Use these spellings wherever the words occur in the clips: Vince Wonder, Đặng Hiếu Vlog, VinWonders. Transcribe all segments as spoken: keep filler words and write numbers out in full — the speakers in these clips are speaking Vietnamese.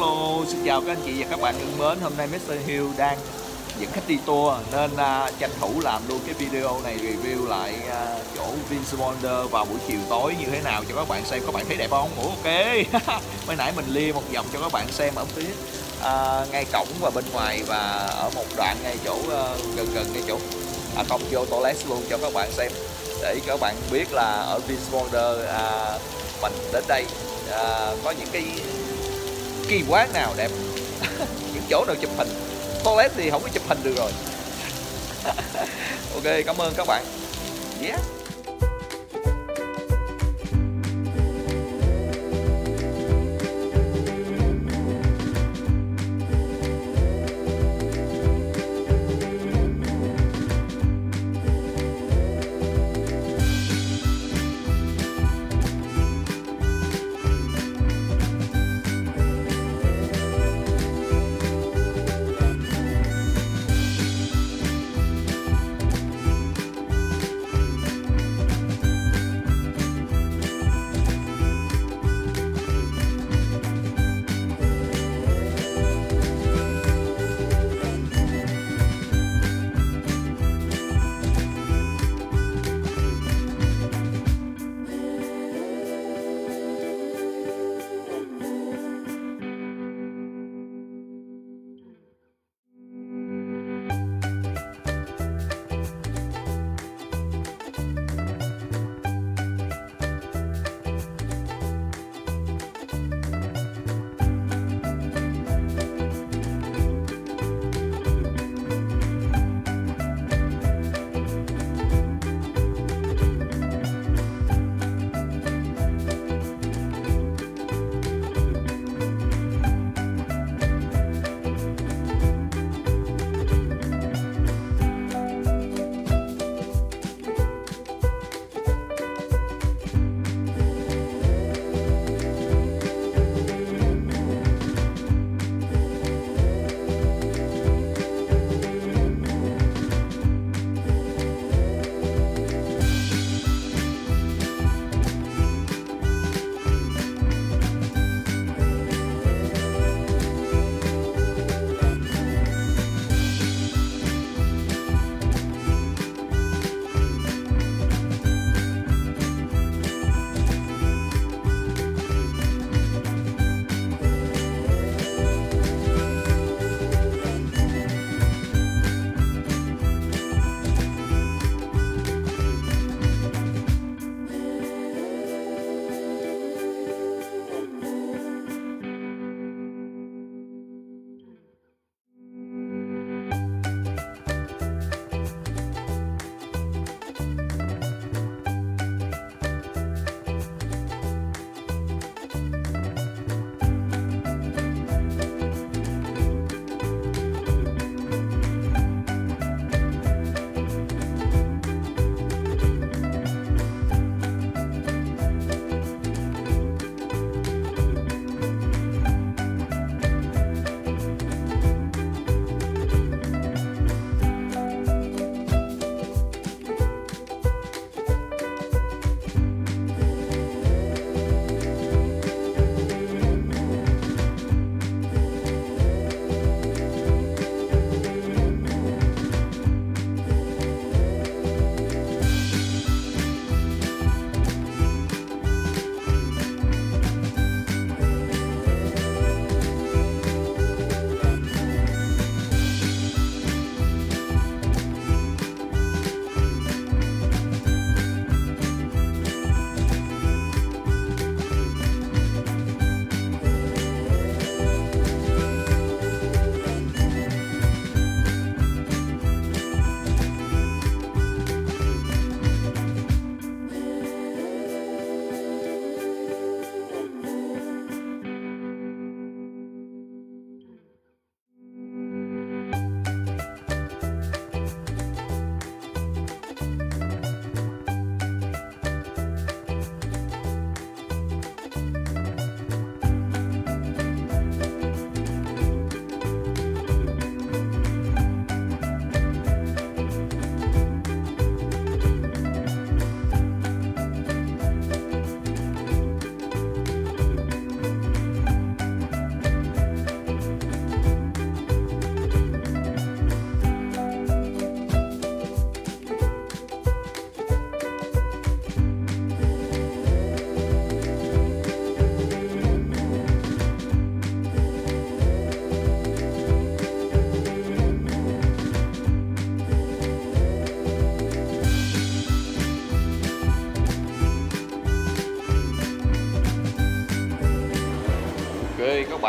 Hello, xin chào các anh chị và các bạn thân mến. Hôm nay mít tơ Hiếu đang dẫn khách đi tour nên uh, tranh thủ làm luôn cái video này, review lại uh, chỗ Vince Wonder vào buổi chiều tối như thế nào cho các bạn xem. Các bạn thấy đẹp không? Ủa, ok. Mới nãy mình lia một vòng cho các bạn xem ở phía uh, ngay cổng và bên ngoài, và ở một đoạn ngay chỗ uh, gần gần ngay chỗ à, không, vô toilet luôn cho các bạn xem, để các bạn biết là ở Vince Wonder uh, mình đến đây uh, có những cái kỳ quán nào đẹp, những chỗ nào chụp hình. Toilet thì không có chụp hình được rồi. Ok, cảm ơn các bạn. Yeah.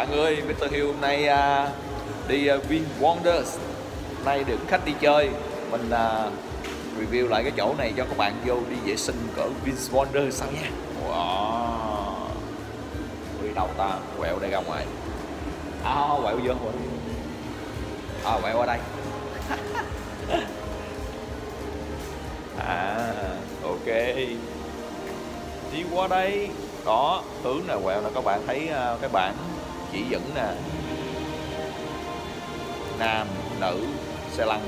mọi người, mít tơ Hiếu hôm nay uh, đi uh, VinWonders. Hôm nay được khách đi chơi, mình uh, review lại cái chỗ này cho các bạn vô đi vệ sinh cỡ Vince Wonder sao nha. Wow, đi đâu ta? Quẹo đây ra ngoài. À, quẹo vô rồi. À, quẹo qua đây. À, ok. Đi qua đây. Đó, tướng là quẹo là các bạn thấy cái bảng chỉ dẫn nè. Nam, nữ, xe lăn.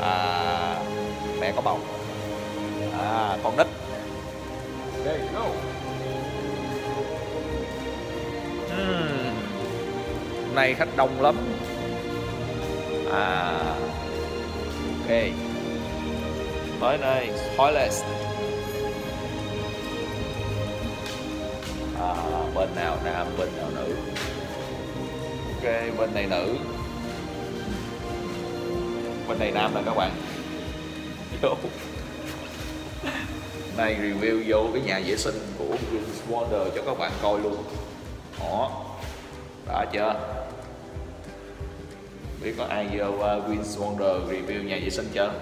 À, mẹ có bầu. À, con nít. There you go. Uhm. Hôm nay khách đông lắm. À, ok. Tới đây, toilet. À, bên nào nam, bên nào nữ. Ok, bên này nữ. Bên này nam nè các bạn. Vô. Này review vô cái nhà vệ sinh của Vince Wonder cho các bạn coi luôn. Đó. Đã chưa? Biết có ai vô uh, Vince Wonder review nhà vệ sinh chưa?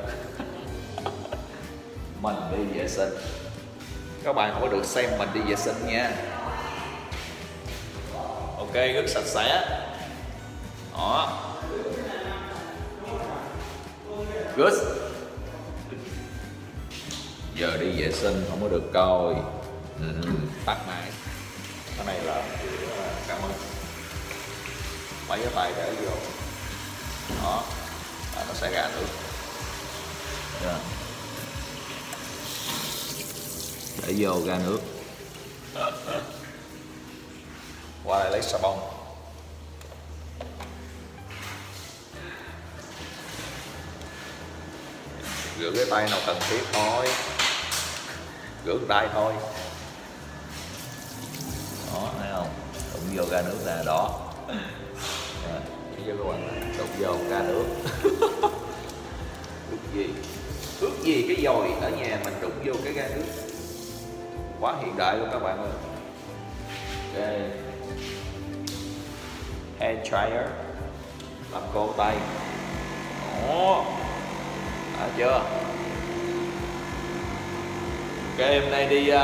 Mình đi vệ sinh. Các bạn không có được xem mình đi vệ sinh nha. Ok, rất sạch sẽ. Đó. Good. Giờ đi vệ sinh không có được coi. Ừ, tắt máy. Cái này là cảm ơn. Mấy cái bài để vô. Đó, à, nó sẽ ra được. Yeah. Để vô ra nước. Qua đây lấy xà bông. Rửa cái tay nào cần thiết thôi. Rửa cái tay thôi. Đó, thấy không? Đụng vô ra nước nè, đó. Đụng vô, đụng vô ra nước. Ước gì? Ước gì cái dồi ở nhà mình đụng vô cái ra nước. Quá hiện đại luôn các bạn ơi. Okay. Hand dryer, làm khô tay. Đó, đã chưa? Ok, hôm nay đi uh,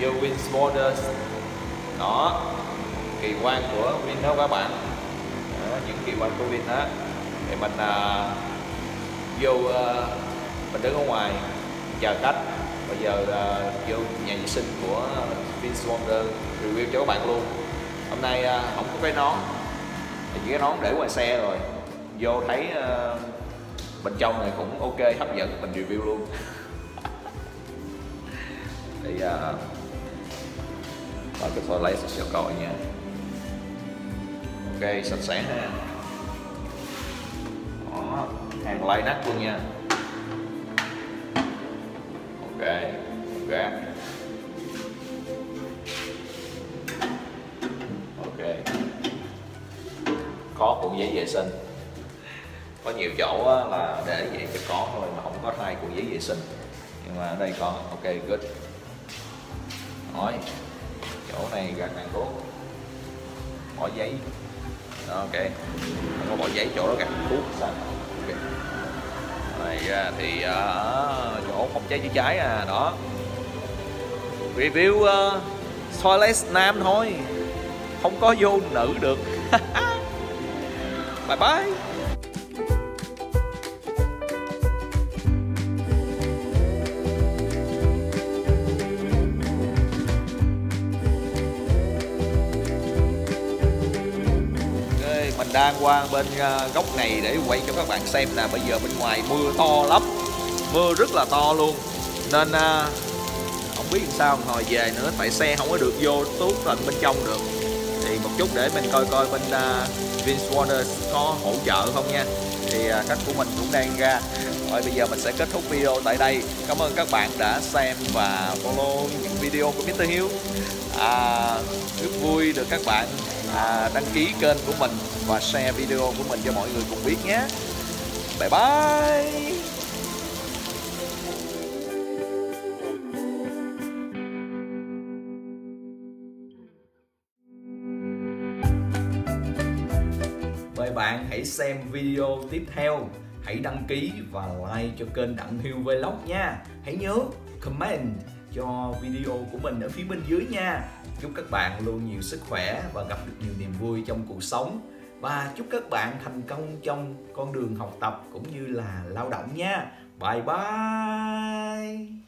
vô Vince Wonder. Đó, kỳ quan của Vince đó các bạn. Đó, những kỳ quan của Vince đó. Thì mình uh, vô uh, mình đứng ở ngoài chờ khách. Bây giờ uh, vô nhà vệ sinh của Vince Wonder review cho các bạn luôn. Hôm nay uh, không có cái nón, chỉ cái nón để ngoài xe rồi. Vô thấy uh, bên trong này cũng ok, hấp dẫn, mình review luôn. Thì uh, mở cái toilet sẽ cho coi nha. Ok, sạch sẽ ha. Đó, hàng lai nát luôn nha. Ok, gạt. Ok. Có cuộn giấy vệ sinh. Có nhiều chỗ là để vậy cho có thôi mà không có hai cuộn giấy vệ sinh. Nhưng mà ở đây có. Ok, good. Rồi. Chỗ này gạt càng tốt. Bỏ giấy. Đó, ok. Không có bỏ giấy chỗ đó gạt thuốc sao. Ok. Này thì ở uh, chỗ phòng cháy chữa cháy à, đó. Review uh, toilet nam thôi. Không có vô nữ được. Bye bye. Đang qua bên góc này để quay cho các bạn xem nè. Bây giờ bên ngoài mưa to lắm, mưa rất là to luôn, nên à, không biết làm sao hồi về nữa, tại xe không có được vô tuốt tận bên trong được. Thì một chút để mình coi coi bên à, Vince Wonder có hỗ trợ không nha. Thì à, khách của mình cũng đang ra rồi. Bây giờ mình sẽ kết thúc video tại đây. Cảm ơn các bạn đã xem và follow những video của mít tơ Hiếu. à, Rất vui được các bạn à, đăng ký kênh của mình và share video của mình cho mọi người cùng biết nhé. Bye bye. bạn hãy xem video tiếp theo, hãy đăng ký và like cho kênh Đặng Hiếu Vlog nha. Hãy nhớ comment cho video của mình ở phía bên dưới nha. Chúc các bạn luôn nhiều sức khỏe và gặp được nhiều niềm vui trong cuộc sống. Và chúc các bạn thành công trong con đường học tập cũng như là lao động nha. Bye bye.